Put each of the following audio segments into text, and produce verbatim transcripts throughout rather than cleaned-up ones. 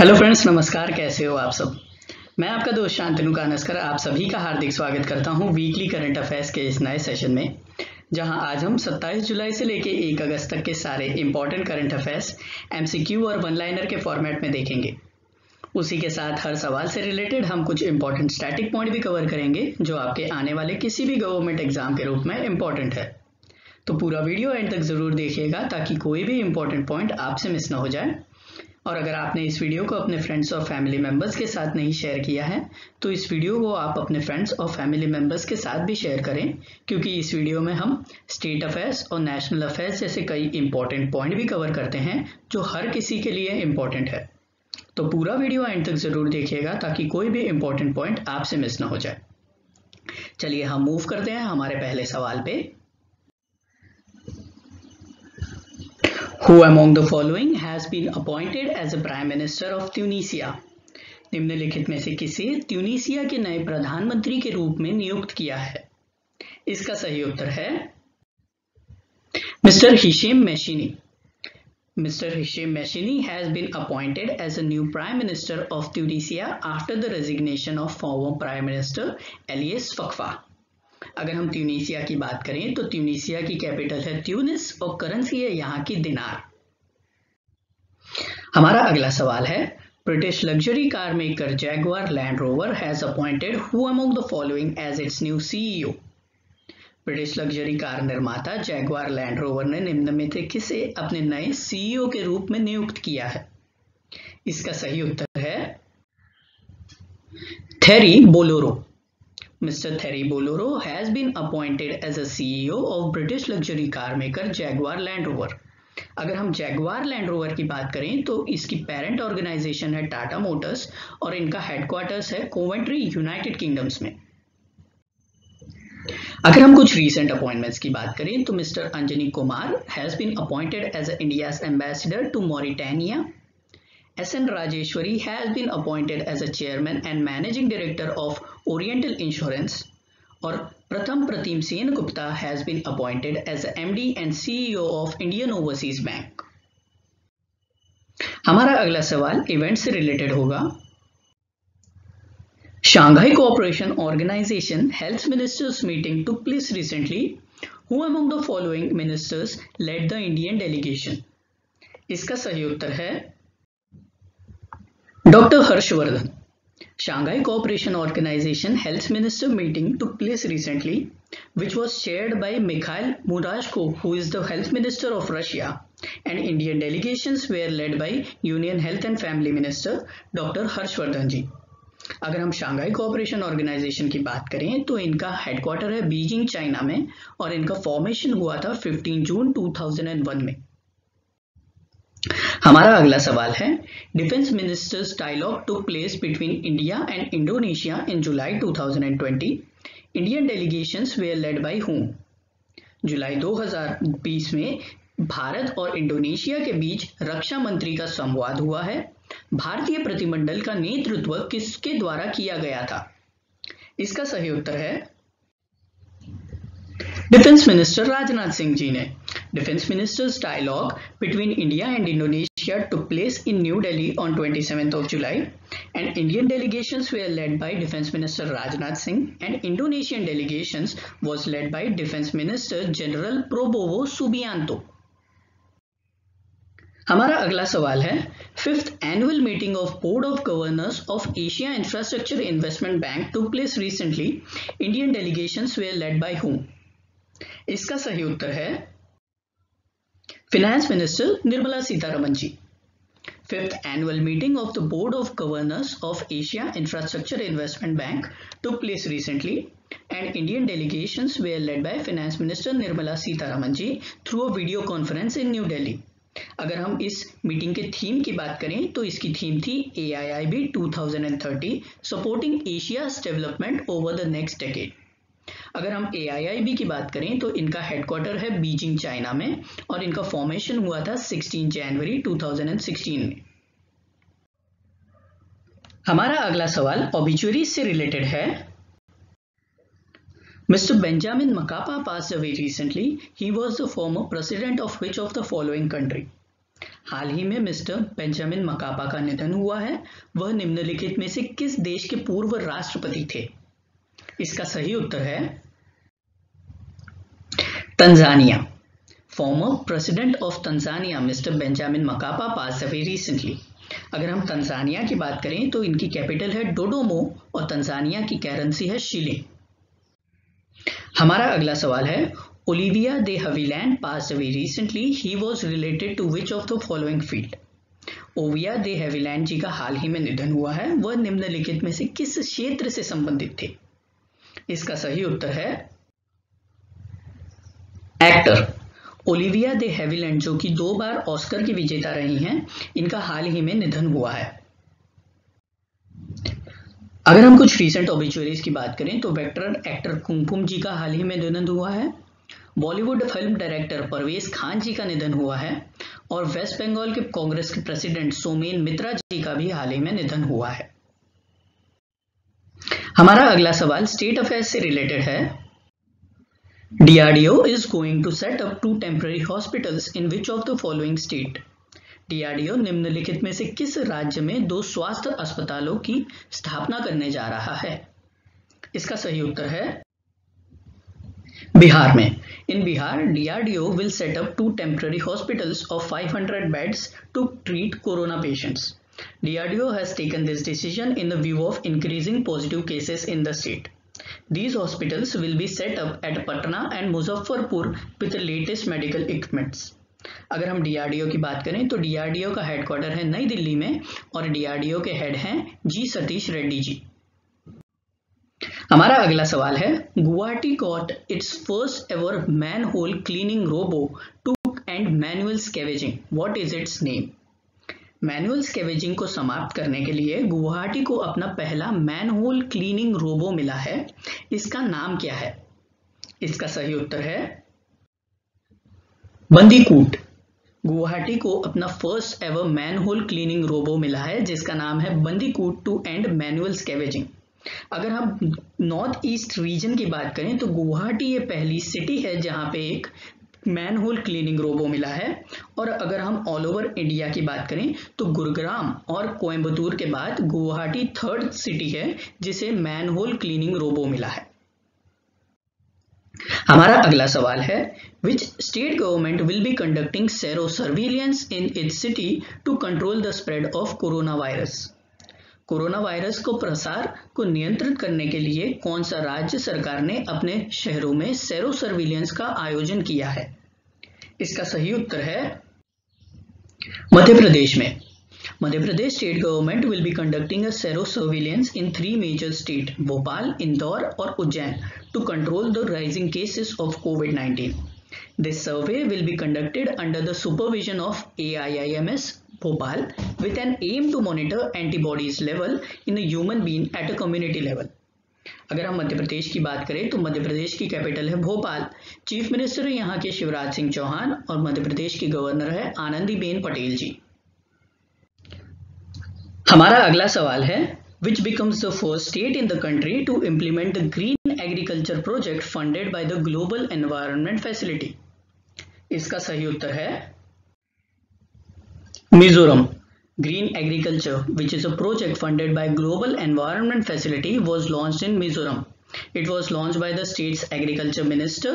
Hello friends, नमस्कार। कैसे हो आप सब? मैं आपका दोस्त शांतनु कानस्कर आप सभी का हार्दिक स्वागत करता हूं वीकली करंट अफेयर्स के इस नए सेशन में, जहां आज हम सत्ताईस जुलाई से लेके एक अगस्त तक के सारे इंपॉर्टेंट करंट अफेयर्स एमसीक्यू और वन लाइनर के फॉर्मेट में देखेंगे। उसी के साथ हर सवाल से रिलेटेड हम कुछ इंपॉर्टेंट स्टैटिक पॉइंट भी कवर करेंगे जो आपके आने वाले किसी भी गवर्नमेंट एग्जाम के रूप में इम्पॉर्टेंट है। तो पूरा वीडियो एंड तक जरूर देखिएगा ताकि कोई भी इंपॉर्टेंट पॉइंट आपसे मिस ना हो जाए। और अगर आपने इस वीडियो को अपने फ्रेंड्स और फैमिली मेंबर्स के साथ नहीं शेयर किया है तो इस वीडियो को आप अपने फ्रेंड्स और फैमिली मेंबर्स के साथ भी शेयर करें, क्योंकि इस वीडियो में हम स्टेट अफेयर्स और नेशनल अफेयर्स जैसे कई इंपॉर्टेंट पॉइंट भी कवर करते हैं जो हर किसी के लिए इम्पॉर्टेंट है। तो पूरा वीडियो एंड तक जरूर देखिएगा ताकि कोई भी इम्पॉर्टेंट पॉइंट आपसे मिस ना हो जाए। चलिए हम मूव करते हैं हमारे पहले सवाल पे। Who among the following has been appointed as a Prime Minister of Tunisia? निम्नलिखित में से किसे ट्यूनीसिया के नए प्रधानमंत्री के रूप में नियुक्त किया है? इसका सही उत्तर है mister Hichem Mechichi. Mister Hichem Mechichi has been appointed as a new Prime Minister of Tunisia after the resignation of former Prime Minister Elias Fakfa। अगर हम ट्यूनीसिया की बात करें तो ट्यूनीसिया की कैपिटल है ट्यूनिस और करेंसी है यहाँ की दिनार। हमारा अगला सवाल है, British luxury car maker Jaguar Land Rover has appointed who among the following as its new CEO. British luxury car निर्माता जैगुआर लैंड रोवर ने निम्न में से किसे अपने नए सीईओ के रूप में नियुक्त किया है? इसका सही उत्तर है Thierry Bolloré. Mister Thierry Bolloré has been appointed as a C E O of British luxury car maker Jaguar Land Rover। अगर हम Jaguar Land Rover की बात करें तो इसकी पेरेंट ऑर्गेनाइजेशन है टाटा मोटर्स और इनका हेडक्वार्टर्स है कोवेंट्री, यूनाइटेड किंगडम्स में। अगर हम कुछ रीसेंट अपॉइंटमेंट्स की बात करें तो mister Anjani Kumar has been appointed as India's ambassador to Mauritania. S N Rajeshwari has been appointed as a chairman and managing director of Oriental Insurance, और Pratham Pratim Sen Gupta has been appointed as M D and C E O of Indian Overseas Bank। हमारा अगला सवाल event से related होगा। Shanghai Cooperation Organization Health Ministers meeting took place recently. Who among the following ministers led the Indian delegation? इसका सही उत्तर है doctor Harshvardhan. Shanghai Cooperation Organization Health Minister meeting took place recently, which was chaired by Mikhail Murashko, who is the Health Minister of Russia, and Indian delegations were led by Union Health and Family Minister doctor Harshvardhan ji. अगर हम Shanghai Cooperation Organization की बात करें तो इनका headquarter है Beijing, China में, और इनका फॉर्मेशन हुआ था पंद्रह जून दो हज़ार एक में। हमारा अगला सवाल है, defence ministers dialogue to place between India and Indonesia in जुलाई दो हज़ार बीस। Indian delegations were led by whom. जुलाई दो हज़ार बीस में भारत और इंडोनेशिया के बीच रक्षा मंत्री का संवाद हुआ है। भारतीय प्रतिमंडल का नेतृत्व किसके द्वारा किया गया था? इसका सही उत्तर है डिफेंस मिनिस्टर राजनाथ सिंह जी ने। Defense Ministers Dialogue between India and Indonesia took place in New Delhi on twenty-seventh of July, and Indian delegations were led by Defense Minister Rajnath Singh, and Indonesian delegations was led by Defense Minister General Prabowo Subianto। हमारा अगला सवाल है, fifth annual meeting of Board of Governors of Asia Infrastructure Investment Bank took place recently. Indian delegations were led by whom? इसका सही उत्तर है Finance Minister Nirmal Sitharaman ji। Fifth annual meeting of the Board of Governors of Asia Infrastructure Investment Bank took place recently, and Indian delegations were led by Finance Minister Nirmal Sitharaman ji through a video conference in New Delhi। अगर हम इस meeting के theme की बात करें तो इसकी theme थी A I I B twenty thirty Supporting Asia's Development Over the Next Decade। अगर हम A I I B की बात करें तो इनका हेडक्वार्टर है बीजिंग, चाइना में, और इनका फॉर्मेशन हुआ था सोलह जनवरी दो हज़ार सोलह में। हमारा अगला सवाल ऑबिचुअरीज से रिलेटेड है। Mister Benjamin Mkapa passed away recently. He was the former president of which of the following country? हाल ही में मिस्टर बेंजामिन मकापा का निधन हुआ है। वह निम्नलिखित में से किस देश के पूर्व राष्ट्रपति थे? इसका सही उत्तर है Tanzania. Former president of Tanzania mister Benjamin Mkapa pass away recently. अगर हम तंजानिया की बात करें तो इनकी कैपिटल है डोडोमो और तंजानिया की करेंसी है शिलिंग। हमारा अगला सवाल है Olivia de Havilland pass away recently, he was related to which of the following field? Olivia de Havilland ji का हाल ही में निधन हुआ है। वह निम्नलिखित में से किस क्षेत्र से संबंधित थे? इसका सही उत्तर है एक्टर। ओलिविया दे हैविलैंड जो कि दो बार ऑस्कर की विजेता रही हैं, इनका हाल ही में निधन हुआ है। अगर हम कुछ रिसेंट ऑबिचुअरीज की बात करें तो वेटरन एक्टर कुमकुम जी का हाल ही में निधन हुआ है। बॉलीवुड फिल्म डायरेक्टर परवेज खान जी का निधन हुआ है और वेस्ट बंगाल के कांग्रेस के प्रेसिडेंट सोमेन मित्रा जी का भी हाल ही में निधन हुआ है। हमारा अगला सवाल स्टेट अफेयर्स से रिलेटेड है। D R D O is going to set up two temporary hospitals in which of the following state? D R D O निम्नलिखित में से किस राज्य में दो स्वास्थ्य अस्पतालों की स्थापना करने जा रहा है? इसका सही उत्तर है बिहार में। In Bihar, D R D O will set up two temporary hospitals of five hundred beds to treat corona patients. D R D O has taken this decision in the view of increasing positive cases in the state. These hospitals will be set up at Patna and Muzaffarpur with the latest medical equipments. अगर हम D R D O की बात करें तो D R D O का headquarter है नई दिल्ली में और D R D O के हेड हैं जी सतीश रेड्डी जी। हमारा अगला सवाल है Guwahati got its first ever man whole cleaning robo to end manual scavenging, what is its name? Manual scavenging को समाप्त करने के लिए गुवाहाटी को अपना पहला मैनहोल क्लीनिंग रोबो मिला है। इसका नाम क्या है? इसका सही उत्तर है बंदीकूट। गुवाहाटी को अपना first ever manhole cleaning robo मिला है जिसका नाम है Bandicoot to end manual scavenging. अगर हम नॉर्थ ईस्ट रीजन की बात करें तो गुवाहाटी ये पहली सिटी है जहां पे एक मैनहोल क्लीनिंग रोबो मिला है और अगर हम ऑल ओवर इंडिया की बात करें तो गुरुग्राम और कोयम्बटूर के बाद गुवाहाटी थर्ड सिटी है जिसे मैनहोल क्लीनिंग रोबो मिला है। हमारा अगला सवाल है which state government will be conducting sero surveillance in its city to control the spread of corona virus? Corona virus को प्रसार को नियंत्रित करने के लिए कौन सा राज्य सरकार ने अपने शहरों में सेरो सर्विलियंस का आयोजन किया है? इसका सही उत्तर है मध्य प्रदेश में। Madhya Pradesh state government will be conducting a sero surveillance in three major state Bhopal, Indore और Ujjain to control the rising cases of covid nineteen. This survey will be conducted under the supervision of A I I M S Bhopal with an aim to monitor antibodies level in a human being at a community level. अगर हम मध्य प्रदेश की बात करें तो मध्य प्रदेश की capital है Bhopal. Chief minister यहाँ के शिवराज सिंह चौहान और मध्य प्रदेश की गवर्नर है आनंदीबेन पटेल जी। हमारा अगला सवाल है which becomes the first state in the country to implement the green agriculture project funded by the Global Environment Facility? इसका सही उत्तर है Mizoram. Green agriculture, which is a project funded by Global Environment Facility, was launched in Mizoram. It was launched by the state's agriculture minister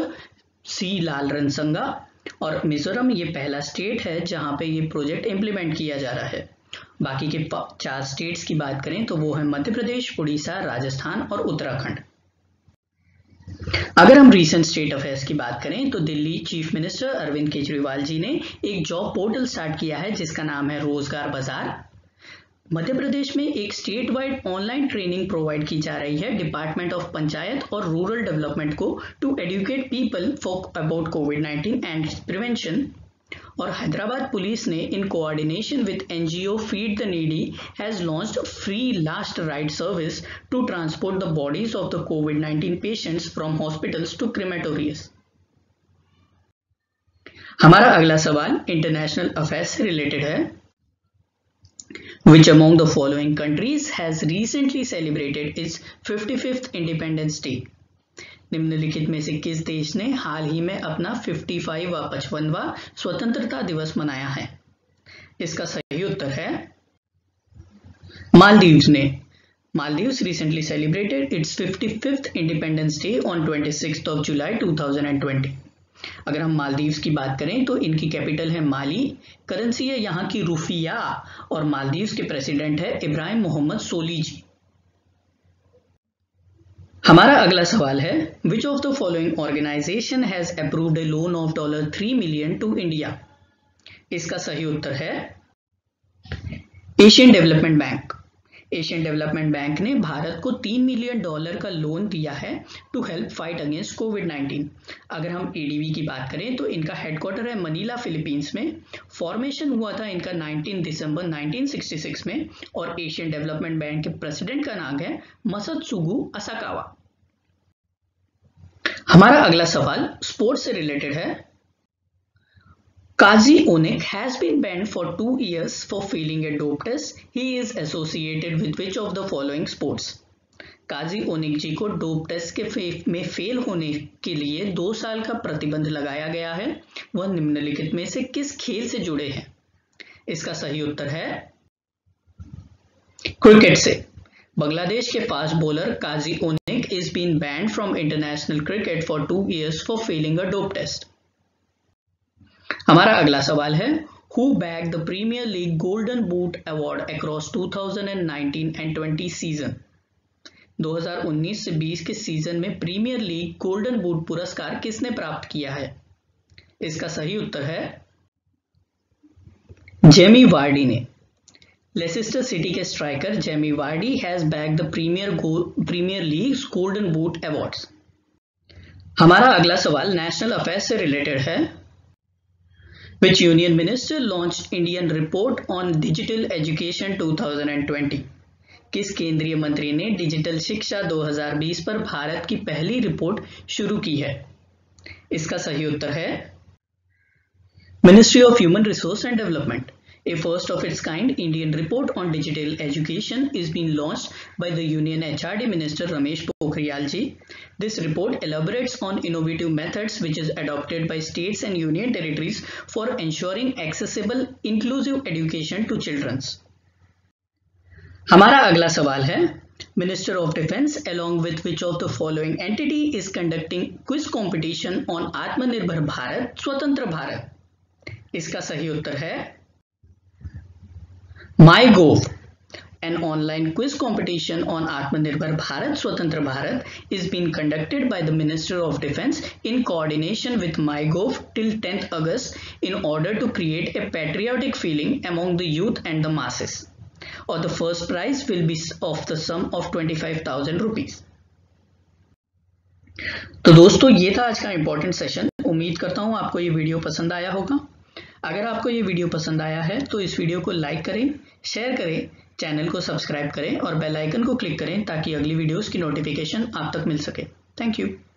C Lal Ransanga और मिजोरम ये पहला state है जहाँ पे ये प्रोजेक्ट इम्प्लीमेंट किया जा रहा है। बाकी के चार स्टेट्स की बात करें तो वो है मध्य प्रदेश, उड़ीसा, राजस्थान और उत्तराखंड। अगर हम रीसेंट स्टेट अफेयर्स की बात करें तो दिल्ली चीफ मिनिस्टर अरविंद केजरीवाल जी ने एक जॉब पोर्टल स्टार्ट किया है जिसका नाम है रोजगार बाजार। मध्य प्रदेश में एक state wide online training provide की जा रही है डिपार्टमेंट ऑफ पंचायत और रूरल डेवलपमेंट को to educate people for about covid nineteen and prevention. और हैदराबाद पुलिस ने in coordination with NGO feed the needy has launched free last ride service to transport the bodies of the covid nineteen patients from hospitals to क्रेमेटोरियस। हमारा अगला सवाल international affairs से related है। Which among the following countries has recently celebrated its fifty-fifth Independence Day? निम्नलिखित में से किस देश ने हाल ही में अपना पचपनवां स्वतंत्रता दिवस मनाया है? इसका सही उत्तर है मालदीव्स ने। Maldives recently celebrated its fifty-fifth Independence Day on twenty-sixth of July two thousand twenty। अगर हम मालदीव्स की बात करें तो इनकी कैपिटल है माली, करेंसी है यहाँ की रूफिया और मालदीव्स के प्रेसिडेंट है इब्राहिम मोहम्मद सोली जी। हमारा अगला सवाल है which of the following organisation has approved a loan of dollar three million to India. इसका सही उत्तर है Asian development bank. Asian development bank ने भारत को तीन मिलियन डॉलर का लोन दिया है to help fight against covid nineteen. अगर हम एडीबी की बात करें तो इनका हेडक्वार्टर है मनीला फिलीपींस में। फॉर्मेशन हुआ था इनका उन्नीस दिसंबर उन्नीस सौ छियासठ में और एशियन डेवलपमेंट बैंक के प्रेसिडेंट का नाम है मसात्सुगु असाकावा। हमारा अगला सवाल स्पोर्ट्स से रिलेटेड है। Kazi Onik has been banned for two years for failing a dope test. He is associated with which of the following sports? Kazi Onik जी को dope test के फेल में फेल होने के लिए दो साल का प्रतिबंध लगाया गया है। वह निम्नलिखित में से किस खेल से जुड़े हैं? इसका सही उत्तर है क्रिकेट से। बांग्लादेश के fast bowler Kazi Onik is been banned from international cricket for two years for failing a dope test. हमारा अगला सवाल है who bag the premier league golden boot award across two thousand nineteen and twenty season. दो हज़ार उन्नीस से बीस के सीजन में प्रीमियर लीग गोल्डन बूट पुरस्कार किसने प्राप्त किया है? इसका सही उत्तर है जेमी वार्डी ने। लेसिस्टर सिटी के striker Jamie Vardy has bag the premier premier league golden boot awards. हमारा अगला सवाल नेशनल अफेयर्स से रिलेटेड है। Which Union Minister launched Indian report on digital education twenty twenty? किस केंद्रीय मंत्री ने डिजिटल शिक्षा दो हज़ार बीस पर भारत की पहली रिपोर्ट शुरू की है? इसका सही उत्तर है ministry of human resource and development. A first of its kind Indian report on digital education is been launched by the union HRD minister Ramesh Pokhriyal ji. This report elaborates on innovative methods which is adopted by states and union territories for ensuring accessible inclusive education to children. हमारा अगला सवाल है Minister of Defence along with which of the following entity is conducting quiz competition on आत्मनिर्भर भारत स्वतंत्र भारत। इसका सही उत्तर है MyGov। An online quiz competition on Atmanirbhar Bharat Swatantra Bharat is being conducted by the Minister of Defence in coordination with MyGov till tenth August in order to create a patriotic feeling among the youth and the masses. Or the first prize will be of the sum of twenty-five thousand rupees. तो दोस्तों ये था आज का important session. उम्मीद करता हूँ आपको ये वीडियो पसंद आया होगा। अगर आपको ये वीडियो पसंद आया है तो इस वीडियो को लाइक करें, शेयर करें, चैनल को सब्सक्राइब करें और बेल आइकन को क्लिक करें ताकि अगली वीडियोस की नोटिफिकेशन आप तक मिल सके। Thank you.